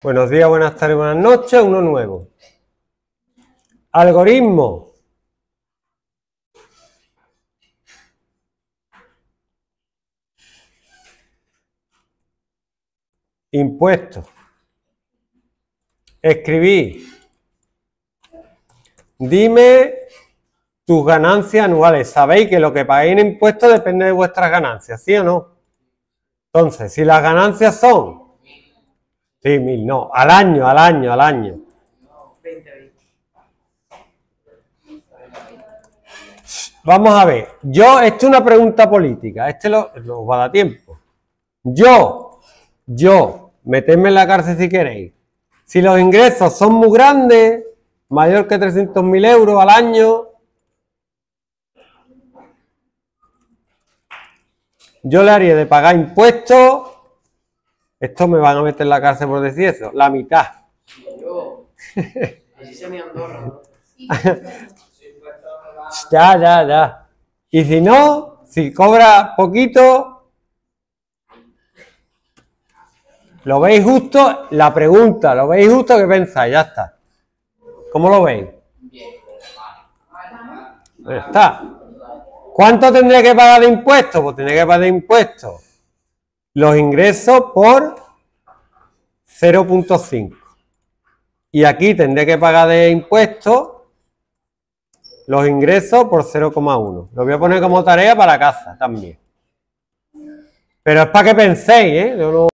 Buenos días, buenas tardes, buenas noches, uno nuevo. Algoritmo. Impuestos. Escribí. Dime tus ganancias anuales. Sabéis que lo que pagáis en impuestos depende de vuestras ganancias, ¿sí o no? Entonces, si las ganancias son... Sí, 1000, no, al año. Vamos a ver, esto es una pregunta política, lo va a dar tiempo. Metedme en la cárcel si queréis. Si los ingresos son muy grandes, mayor que 300.000 euros al año, yo le haría de pagar impuestos. Esto me van a meter en la cárcel por decir eso. La mitad. Ya. Y si no, si cobra poquito, lo veis justo, la pregunta, lo veis justo, ¿qué pensáis? Ya está. ¿Cómo lo veis? Ya está. ¿Cuánto tendría que pagar de impuestos? Pues tendría que pagar de impuestos los ingresos por 0.5. Y aquí tendré que pagar de impuestos los ingresos por 0.1. Lo voy a poner como tarea para casa también. Pero es para que penséis, ¿eh?